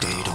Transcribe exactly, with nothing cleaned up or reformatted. Data.